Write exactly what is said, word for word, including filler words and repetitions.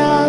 So